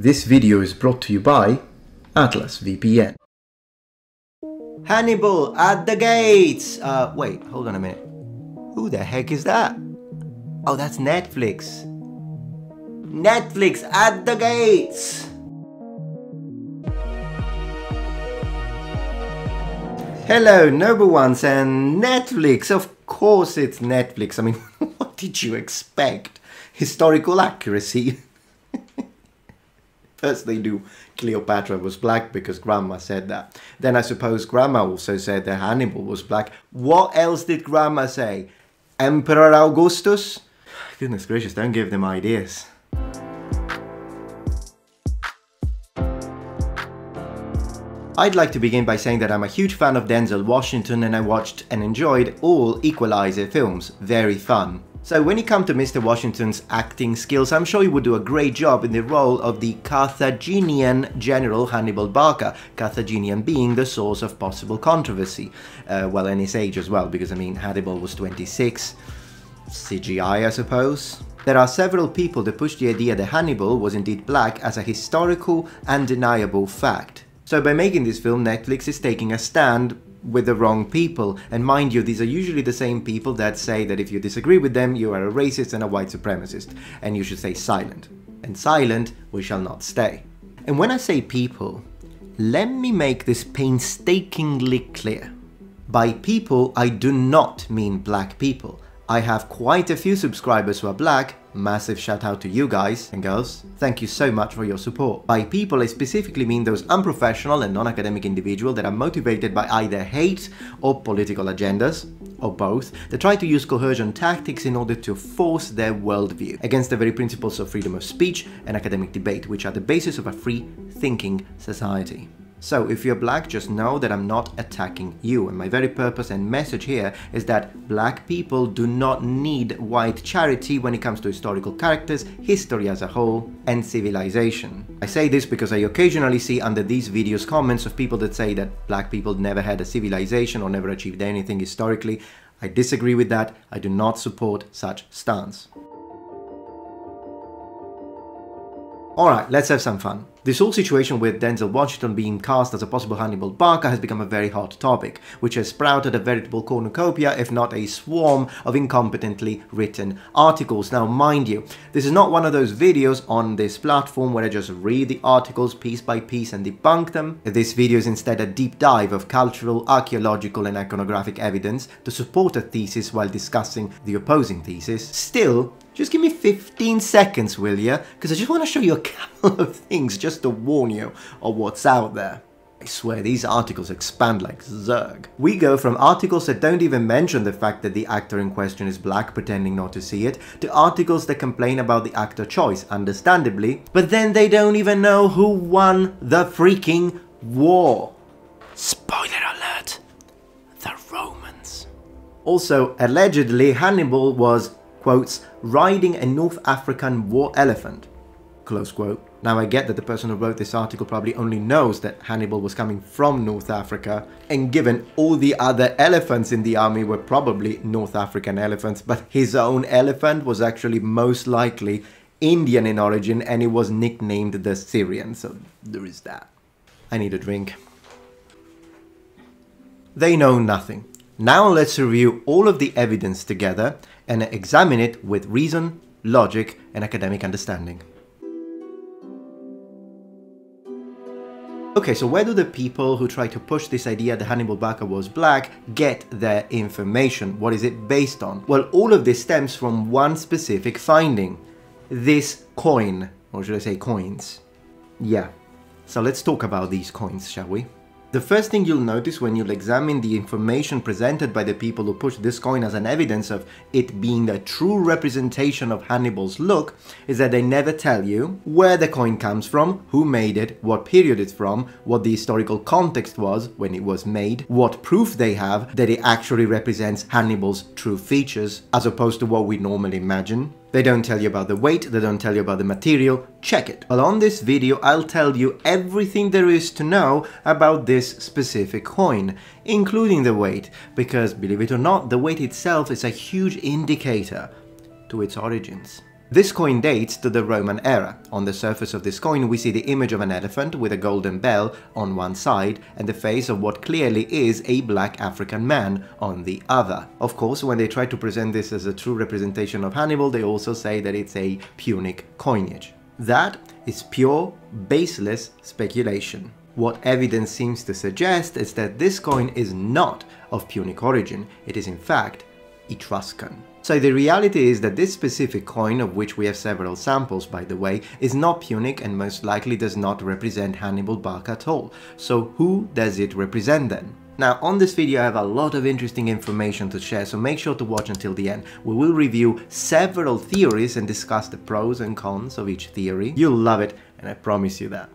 This video is brought to you by Atlas VPN. Hannibal at the gates! Wait, hold on a minute. Who the heck is that? Oh, that's Netflix. Netflix at the gates! Hello, noble ones, and Netflix! Of course it's Netflix. I mean, what did you expect? Historical accuracy. First they do Cleopatra was black because grandma said that. Then I suppose grandma also said that Hannibal was black. What else did grandma say? Emperor Augustus? Goodness gracious, don't give them ideas. I'd like to begin by saying that I'm a huge fan of Denzel Washington and I watched and enjoyed all Equalizer films. Very fun. So when you come to Mr. Washington's acting skills, I'm sure he would do a great job in the role of the Carthaginian general Hannibal Barca, Carthaginian being the source of possible controversy. Well, and his age as well, because I mean, Hannibal was 26, CGI I suppose. There are several people that push the idea that Hannibal was indeed black as a historical, undeniable fact. So by making this film, Netflix is taking a stand with the wrong people, and mind you, these are usually the same people that say that if you disagree with them, you are a racist and a white supremacist, and you should stay silent. And silent we shall not stay. And when I say people, let me make this painstakingly clear. By people, I do not mean black people. I have quite a few subscribers who are black, massive shout out to you guys and girls, thank you so much for your support. By people I specifically mean those unprofessional and non-academic individuals that are motivated by either hate or political agendas, or both, that try to use coercion tactics in order to force their worldview against the very principles of freedom of speech and academic debate, which are the basis of a free thinking society. So if you're black, just know that I'm not attacking you, and my very purpose and message here is that black people do not need white charity when it comes to historical characters, history as a whole, and civilization. I say this because I occasionally see under these videos comments of people that say that black people never had a civilization or never achieved anything historically. I disagree with that. I do not support such stance. Alright, let's have some fun. This whole situation with Denzel Washington being cast as a possible Hannibal Barca has become a very hot topic, which has sprouted a veritable cornucopia, if not a swarm, of incompetently written articles. Now mind you, this is not one of those videos on this platform where I just read the articles piece by piece and debunk them. This video is instead a deep dive of cultural, archaeological and iconographic evidence to support a thesis while discussing the opposing thesis. Still, just give me 15 seconds, will ya? Because I just want to show you a couple of things just to warn you of what's out there. I swear these articles expand like zerg. We go from articles that don't even mention the fact that the actor in question is black, pretending not to see it, to articles that complain about the actor choice, understandably, but then they don't even know who won the freaking war. Spoiler alert, the Romans. Also, allegedly, Hannibal was, quotes, riding a North African war elephant, close quote. Now I get that the person who wrote this article probably only knows that Hannibal was coming from North Africa, and given all the other elephants in the army were probably North African elephants, but his own elephant was actually most likely Indian in origin and it was nicknamed the Syrian, so there is that. I need a drink. They know nothing. Now let's review all of the evidence together and examine it with reason, logic, and academic understanding. Okay, so where do the people who try to push this idea that Hannibal Barca was black get their information? What is it based on? Well, all of this stems from one specific finding. This coin, or should I say coins? Yeah. So let's talk about these coins, shall we? The first thing you'll notice when you'll examine the information presented by the people who push this coin as an evidence of it being a true representation of Hannibal's look is that they never tell you where the coin comes from, who made it, what period it's from, what the historical context was when it was made, what proof they have that it actually represents Hannibal's true features as opposed to what we normally imagine. They don't tell you about the weight, they don't tell you about the material, check it. But on this video I'll tell you everything there is to know about this specific coin, including the weight, because believe it or not, the weight itself is a huge indicator to its origins. This coin dates to the Roman era. On the surface of this coin we see the image of an elephant with a golden bell on one side and the face of what clearly is a black African man on the other. Of course, when they try to present this as a true representation of Hannibal, they also say that it's a Punic coinage. That is pure, baseless speculation. What evidence seems to suggest is that this coin is not of Punic origin, it is in fact Etruscan. So the reality is that this specific coin, of which we have several samples by the way, is not Punic and most likely does not represent Hannibal Barca at all. So who does it represent then? Now on this video I have a lot of interesting information to share, so make sure to watch until the end. We will review several theories and discuss the pros and cons of each theory. You'll love it, and I promise you that.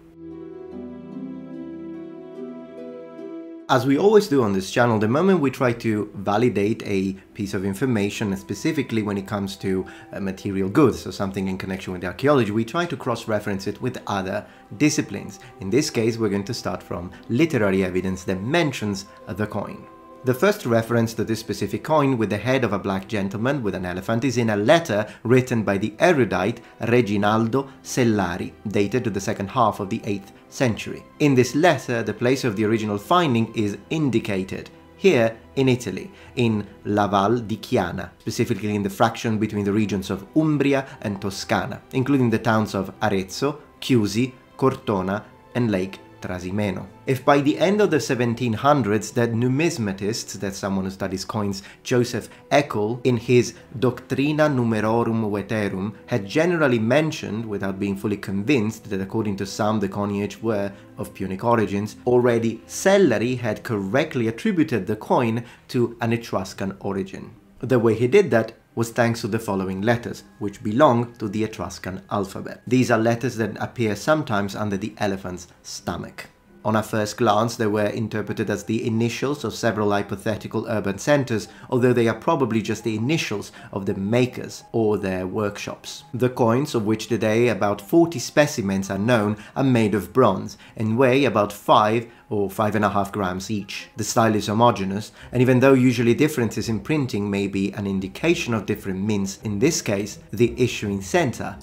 As we always do on this channel, the moment we try to validate a piece of information, specifically when it comes to material goods, so something in connection with archaeology, we try to cross-reference it with other disciplines. In this case, we're going to start from literary evidence that mentions the coin. The first reference to this specific coin with the head of a black gentleman with an elephant is in a letter written by the erudite Reginaldo Cellari, dated to the second half of the 8th century. In this letter, the place of the original finding is indicated, here in Italy, in La Val di Chiana, specifically in the fraction between the regions of Umbria and Toscana, including the towns of Arezzo, Chiusi, Cortona and Lake Trasimeno. If by the end of the 1700s that numismatist, that's someone who studies coins, Joseph Eckel, in his Doctrina numerorum veterum, had generally mentioned, without being fully convinced, that according to some the coinage were of Punic origins, already Cellari had correctly attributed the coin to an Etruscan origin. The way he did that was thanks to the following letters, which belong to the Etruscan alphabet. These are letters that appear sometimes under the elephant's stomach. On a first glance, they were interpreted as the initials of several hypothetical urban centers, although they are probably just the initials of the makers or their workshops. The coins, of which today about 40 specimens are known, are made of bronze and weigh about 5 or 5.5 grams each. The style is homogeneous, and even though usually differences in printing may be an indication of different mints, in this case, the issuing center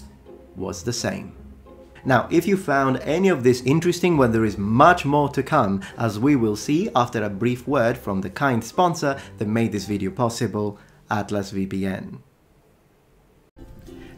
was the same. Now, if you found any of this interesting, well, there is much more to come, as we will see after a brief word from the kind sponsor that made this video possible, Atlas VPN.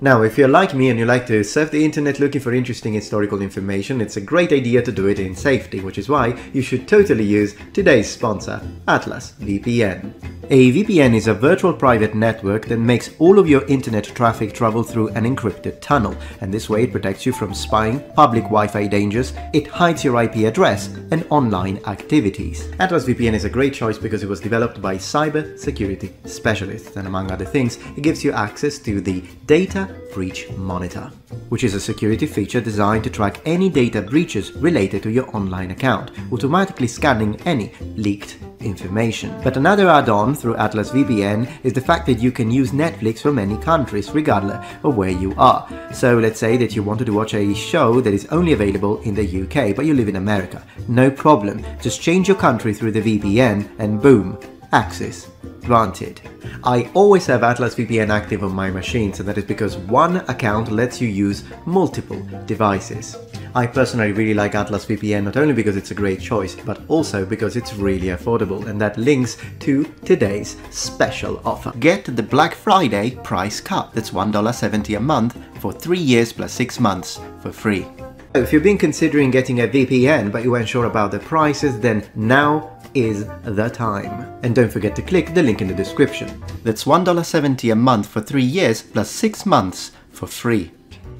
Now, if you're like me and you like to surf the internet looking for interesting historical information, it's a great idea to do it in safety, which is why you should totally use today's sponsor, Atlas VPN. A VPN is a virtual private network that makes all of your internet traffic travel through an encrypted tunnel, and this way it protects you from spying, public Wi-Fi dangers, it hides your IP address, and online activities. Atlas VPN is a great choice because it was developed by cyber security specialists, and among other things, it gives you access to the data breach monitor, which is a security feature designed to track any data breaches related to your online account, automatically scanning any leaked information. But another add-on through Atlas VPN is the fact that you can use Netflix from any countries, regardless of where you are. So let's say that you wanted to watch a show that is only available in the UK, but you live in America. No problem, just change your country through the VPN and boom, access granted. I always have Atlas VPN active on my machines, and that is because one account lets you use multiple devices. I personally really like Atlas VPN not only because it's a great choice, but also because it's really affordable, and that links to today's special offer. Get the Black Friday price cut. That's $1.70 a month for 3 years plus 6 months for free. If you've been considering getting a VPN but you weren't sure about the prices, then now is the time. And don't forget to click the link in the description. That's $1.70 a month for 3 years plus 6 months for free.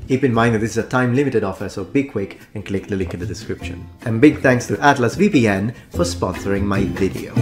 Keep in mind that this is a time-limited offer, so be quick and click the link in the description. And big thanks to Atlas VPN for sponsoring my video.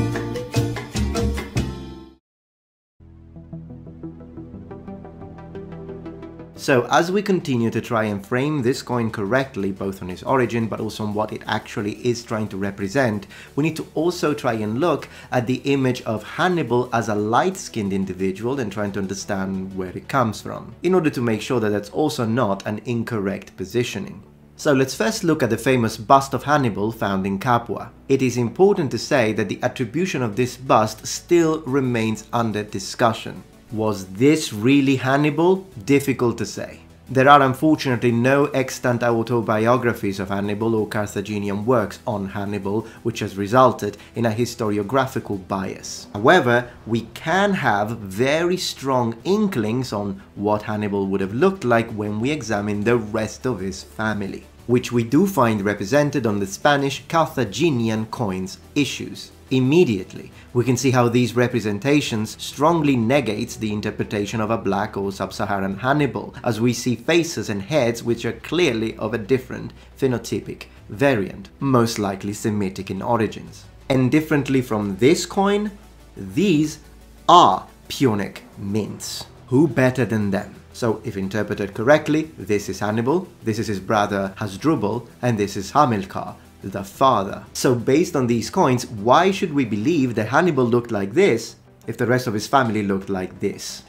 So as we continue to try and frame this coin correctly, both on its origin but also on what it actually is trying to represent, we need to also try and look at the image of Hannibal as a light-skinned individual and trying to understand where it comes from, in order to make sure that that's also not an incorrect positioning. So let's first look at the famous bust of Hannibal found in Capua. It is important to say that the attribution of this bust still remains under discussion. Was this really Hannibal? Difficult to say. There are unfortunately no extant autobiographies of Hannibal or Carthaginian works on Hannibal, which has resulted in a historiographical bias. However, we can have very strong inklings on what Hannibal would have looked like when we examine the rest of his family, which we do find represented on the Spanish Carthaginian coins issues. Immediately, we can see how these representations strongly negates the interpretation of a black or sub-Saharan Hannibal, as we see faces and heads which are clearly of a different phenotypic variant, most likely Semitic in origins. And differently from this coin, these are Punic mints. Who better than them? So, if interpreted correctly, this is Hannibal, this is his brother Hasdrubal, and this is Hamilcar, the father. So based on these coins, why should we believe that Hannibal looked like this if the rest of his family looked like this?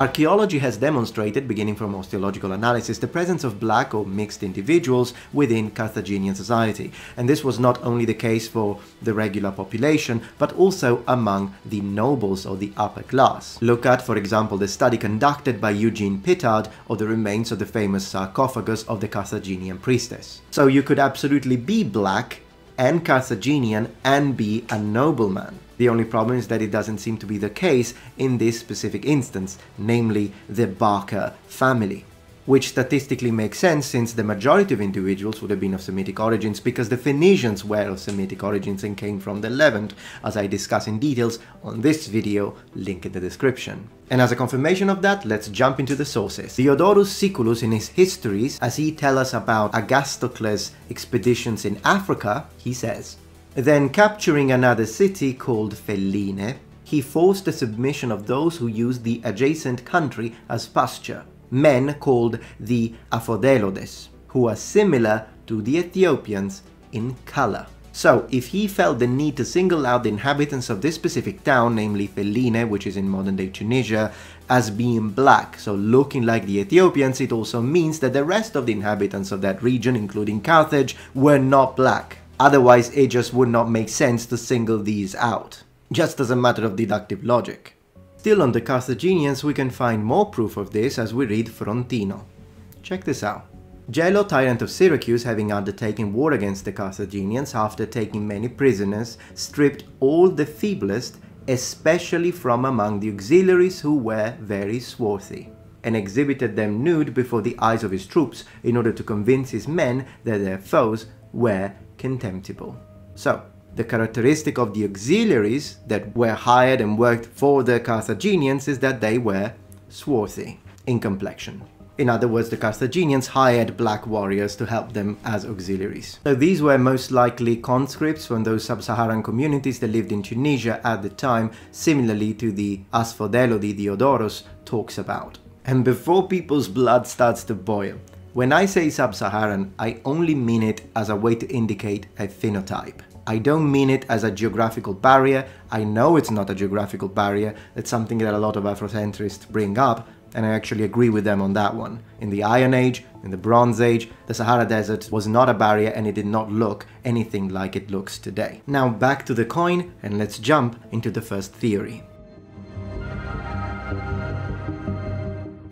Archaeology has demonstrated, beginning from osteological analysis, the presence of black or mixed individuals within Carthaginian society, and this was not only the case for the regular population, but also among the nobles or the upper class. Look at, for example, the study conducted by Eugene Pittard of the remains of the famous sarcophagus of the Carthaginian priestess. So you could absolutely be black and Carthaginian and be a nobleman. The only problem is that it doesn't seem to be the case in this specific instance, namely the Barca family, which statistically makes sense since the majority of individuals would have been of Semitic origins because the Phoenicians were of Semitic origins and came from the Levant, as I discuss in details on this video, link in the description. And as a confirmation of that, let's jump into the sources. Diodorus Siculus, in his histories, as he tells us about Agastocles' expeditions in Africa, he says, "Then capturing another city called Felline, he forced the submission of those who used the adjacent country as pasture, men called the Aphodelodes, who are similar to the Ethiopians in color." So, if he felt the need to single out the inhabitants of this specific town, namely Felline, which is in modern-day Tunisia, as being black, so looking like the Ethiopians, it also means that the rest of the inhabitants of that region, including Carthage, were not black. Otherwise, it just would not make sense to single these out, just as a matter of deductive logic. Still on the Carthaginians, we can find more proof of this as we read Frontino. Check this out. Gelo, tyrant of Syracuse, having undertaken war against the Carthaginians after taking many prisoners, stripped all the feeblest, especially from among the auxiliaries who were very swarthy, and exhibited them nude before the eyes of his troops in order to convince his men that their foes were contemptible. So, the characteristic of the auxiliaries that were hired and worked for the Carthaginians is that they were swarthy in complexion. In other words, the Carthaginians hired black warriors to help them as auxiliaries. So these were most likely conscripts from those sub-Saharan communities that lived in Tunisia at the time, similarly to the Asphodelodi Diodorus talks about. And before people's blood starts to boil, when I say sub-Saharan, I only mean it as a way to indicate a phenotype. I don't mean it as a geographical barrier. I know it's not a geographical barrier. It's something that a lot of Afrocentrists bring up, and I actually agree with them on that one. In the Iron Age, in the Bronze Age, the Sahara Desert was not a barrier and it did not look anything like it looks today. Now back to the coin, and let's jump into the first theory.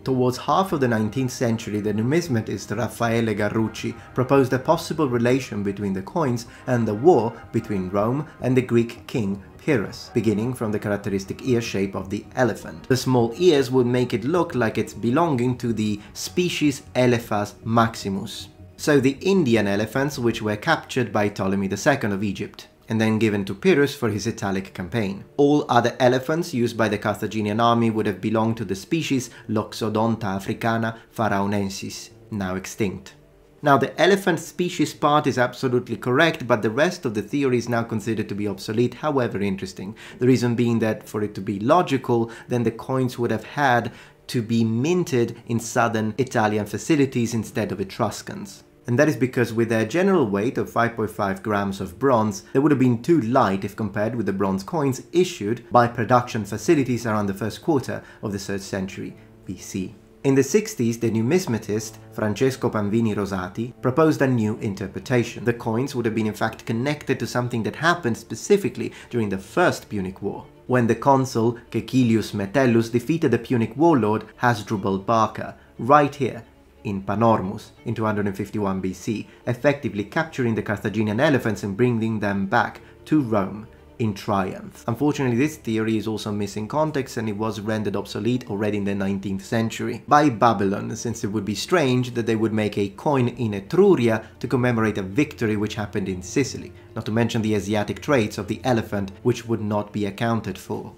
Towards half of the 19th century, the numismatist Raffaele Garrucci proposed a possible relation between the coins and the war between Rome and the Greek king Pyrrhus, beginning from the characteristic ear shape of the elephant. The small ears would make it look like it's belonging to the species Elephas Maximus, so the Indian elephants which were captured by Ptolemy II of Egypt and then given to Pyrrhus for his Italic campaign. All other elephants used by the Carthaginian army would have belonged to the species Loxodonta africana pharaonensis, now extinct. Now the elephant species part is absolutely correct, but the rest of the theory is now considered to be obsolete, however interesting. The reason being that for it to be logical, then the coins would have had to be minted in southern Italian facilities instead of Etruscans. And that is because with their general weight of 5.5 grams of bronze, they would have been too light if compared with the bronze coins issued by production facilities around the first quarter of the 3rd century BC. In the 60s, the numismatist Francesco Panvini Rosati proposed a new interpretation. The coins would have been in fact connected to something that happened specifically during the First Punic War, when the consul Cecilius Metellus defeated the Punic warlord Hasdrubal Barca, right here, in Panormus, in 251 BC, effectively capturing the Carthaginian elephants and bringing them back to Rome in triumph. Unfortunately, this theory is also missing context, and it was rendered obsolete already in the 19th century by Babylon, since it would be strange that they would make a coin in Etruria to commemorate a victory which happened in Sicily, not to mention the Asiatic traits of the elephant which would not be accounted for.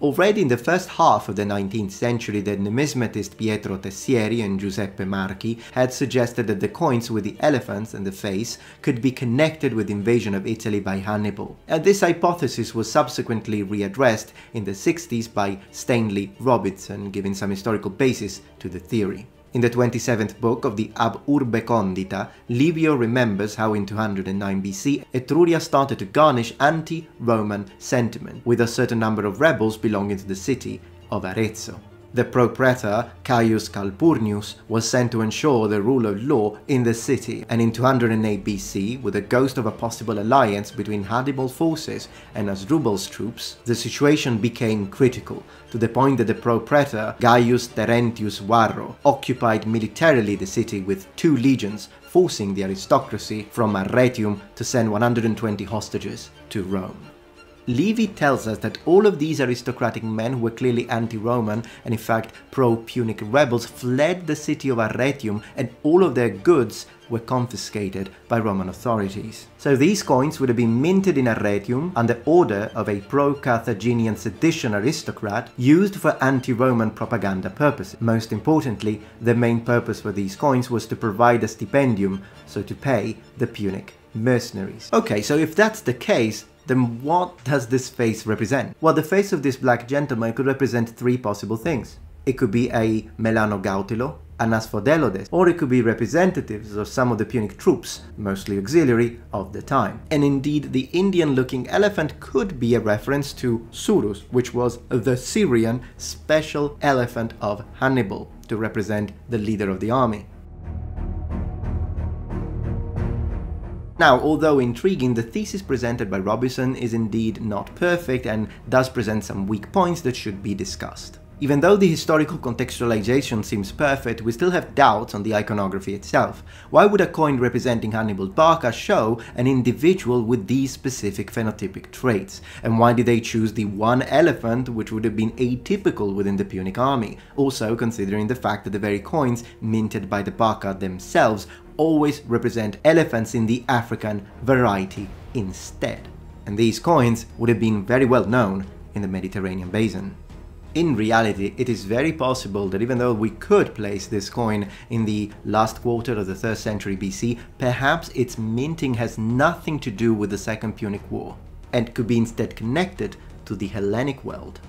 Already in the first half of the 19th century, the numismatist Pietro Tessieri and Giuseppe Marchi had suggested that the coins with the elephants and the face could be connected with the invasion of Italy by Hannibal. And this hypothesis was subsequently readdressed in the 60s by Stanley Robertson, giving some historical basis to the theory. In the 27th book of the Ab Urbe Condita, Livio remembers how in 209 BC Etruria started to garnish anti-Roman sentiment, with a certain number of rebels belonging to the city of Arezzo. The propraetor Caius Calpurnius was sent to ensure the rule of law in the city, and in 208 BC, with a ghost of a possible alliance between Hannibal's forces and Hasdrubal's troops, the situation became critical, to the point that the propraetor Gaius Terentius Varro occupied militarily the city with 2 legions, forcing the aristocracy from Arretium to send 120 hostages to Rome. Livy tells us that all of these aristocratic men were clearly anti-Roman and in fact pro-Punic rebels fled the city of Arretium, and all of their goods were confiscated by Roman authorities. So these coins would have been minted in Arretium under order of a pro-Carthaginian sedition aristocrat, used for anti-Roman propaganda purposes. Most importantly, the main purpose for these coins was to provide a stipendium, so to pay the Punic mercenaries. Okay, so if that's the case, then what does this face represent? Well, the face of this black gentleman could represent 3 possible things. It could be a Melano Gautilo, an Asphodelodes, or it could be representatives of some of the Punic troops, mostly auxiliary, of the time. And indeed, the Indian-looking elephant could be a reference to Surus, which was the Syrian special elephant of Hannibal, to represent the leader of the army. Now, although intriguing, the thesis presented by Robertson is indeed not perfect and does present some weak points that should be discussed. Even though the historical contextualization seems perfect, we still have doubts on the iconography itself. Why would a coin representing Hannibal Barca show an individual with these specific phenotypic traits? And why did they choose the one elephant which would have been atypical within the Punic army? Also considering the fact that the very coins minted by the Barca themselves always represent elephants in the African variety instead. And these coins would have been very well known in the Mediterranean basin. In reality, it is very possible that even though we could place this coin in the last quarter of the 3rd century BC, perhaps its minting has nothing to do with the Second Punic War, and could be instead connected to the Hellenic world.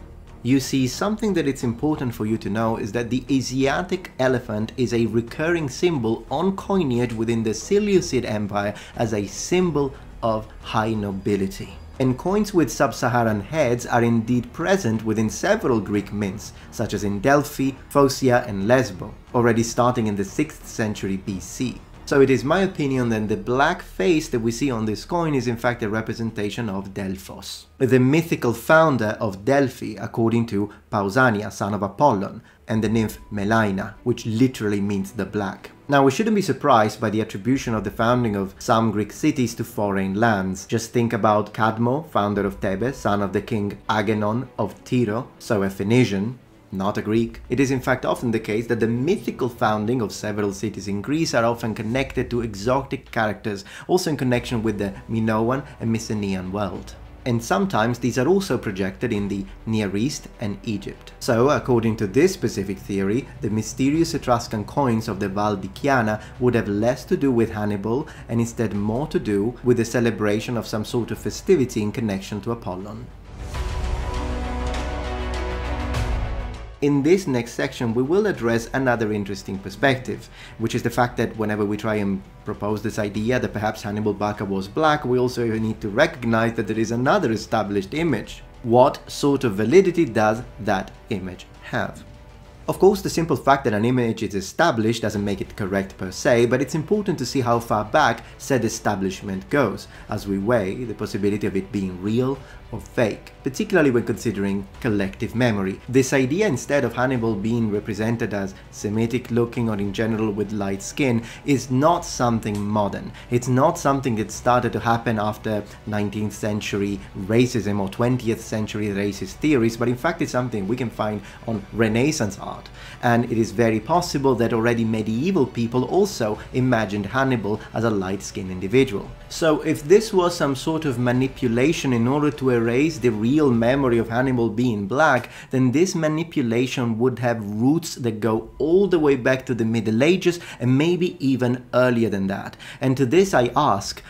You see, something that it's important for you to know is that the Asiatic elephant is a recurring symbol on coinage within the Seleucid Empire as a symbol of high nobility. And coins with sub-Saharan heads are indeed present within several Greek mints, such as in Delphi, Phocia and Lesbos, already starting in the 6th century BC. So it is my opinion that the black face that we see on this coin is in fact a representation of Delphos, the mythical founder of Delphi according to Pausania, son of Apollon, and the nymph Melaina, which literally means the black. Now, we shouldn't be surprised by the attribution of the founding of some Greek cities to foreign lands. Just think about Cadmo, founder of Thebes, son of the king Agenon of Tyre, so a Phoenician, not a Greek. It is in fact often the case that the mythical founding of several cities in Greece are often connected to exotic characters, also in connection with the Minoan and Mycenaean world. And sometimes these are also projected in the Near East and Egypt. So, according to this specific theory, the mysterious Etruscan coins of the Val di Chiana would have less to do with Hannibal and instead more to do with the celebration of some sort of festivity in connection to Apollon. In this next section, we will address another interesting perspective, which is the fact that whenever we try and propose this idea that perhaps Hannibal Barca was black, we also need to recognize that there is another established image what sort of validity does that image have? Of course, the simple fact that an image is established doesn't make it correct per se, but it's important to see how far back said establishment goes, as we weigh the possibility of it being real or fake, particularly when considering collective memory. This idea, instead of Hannibal being represented as Semitic looking or in general with light skin, is not something modern. It's not something that started to happen after 19th century racism or 20th century racist theories, but in fact it's something we can find on Renaissance art. And it is very possible that already medieval people also imagined Hannibal as a light-skinned individual. So if this was some sort of manipulation in order to erase the real memory of Hannibal being black, then this manipulation would have roots that go all the way back to the Middle Ages and maybe even earlier than that. And to this I ask,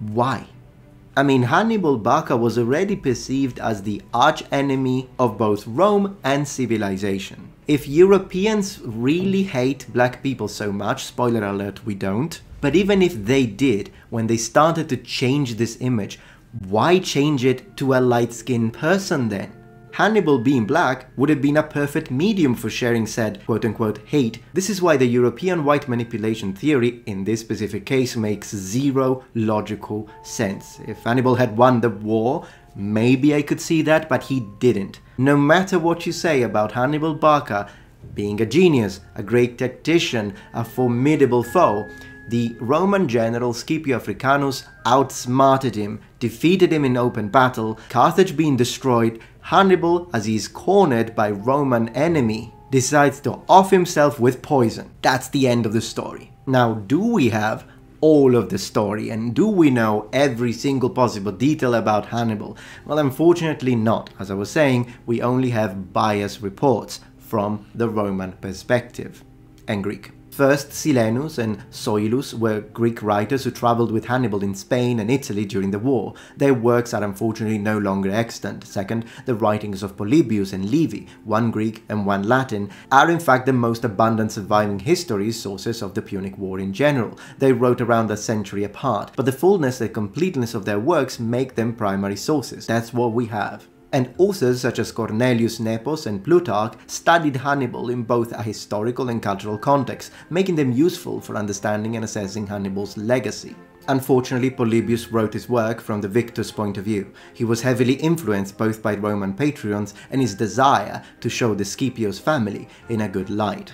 why? I mean, Hannibal Barca was already perceived as the archenemy of both Rome and civilization. If Europeans really hate black people so much, spoiler alert, we don't, but even if they did, when they started to change this image, why change it to a light-skinned person then? Hannibal being black would have been a perfect medium for sharing said quote-unquote hate. This is why the European white manipulation theory in this specific case makes zero logical sense. If Hannibal had won the war, maybe I could see that, but he didn't. No matter what you say about Hannibal Barca being a genius, a great tactician, a formidable foe, the Roman general Scipio Africanus outsmarted him, defeated him in open battle, Carthage being destroyed, Hannibal, as he is cornered by Roman enemy, decides to off himself with poison. That's the end of the story. Now, do we have all of the story and do we know every single possible detail about Hannibal? Well, unfortunately not. As I was saying, we only have biased reports from the Roman perspective and Greek. First, Silenus and Soilus were Greek writers who travelled with Hannibal in Spain and Italy during the war. Their works are unfortunately no longer extant. Second, the writings of Polybius and Livy, one Greek and one Latin, are in fact the most abundant surviving history sources of the Punic War in general. They wrote around a century apart, but the fullness and completeness of their works make them primary sources. That's what we have. And authors such as Cornelius Nepos and Plutarch studied Hannibal in both a historical and cultural context, making them useful for understanding and assessing Hannibal's legacy. Unfortunately, Polybius wrote his work from the victor's point of view. He was heavily influenced both by Roman patrons and his desire to show the Scipio's family in a good light.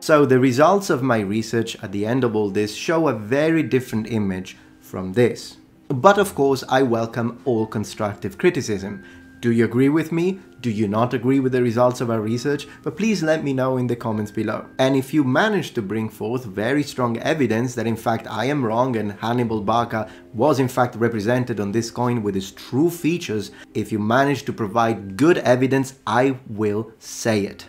So the results of my research at the end of all this show a very different image from this. But of course, I welcome all constructive criticism. Do you agree with me? Do you not agree with the results of our research? But please let me know in the comments below. And if you manage to bring forth very strong evidence that in fact I am wrong and Hannibal Barca was in fact represented on this coin with his true features, if you manage to provide good evidence, I will say it.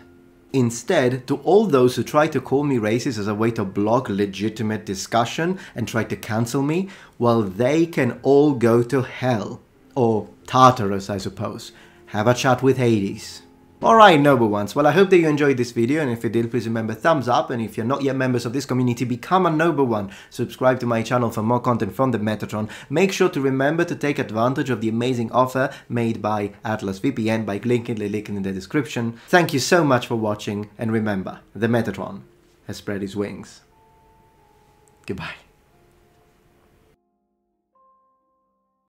Instead, to all those who try to call me racist as a way to block legitimate discussion and try to cancel me, well, they can all go to hell. Or Tartarus, I suppose. Have a chat with Hades. Alright, noble ones, well I hope that you enjoyed this video, and if you did, please remember thumbs up, and if you're not yet members of this community, become a noble one. Subscribe to my channel for more content from the Metatron. Make sure to remember to take advantage of the amazing offer made by Atlas VPN by clicking the link in the description. Thank you so much for watching, and remember, the Metatron has spread his wings. Goodbye.